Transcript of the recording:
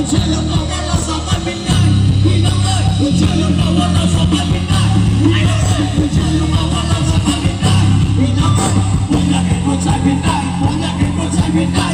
Good night.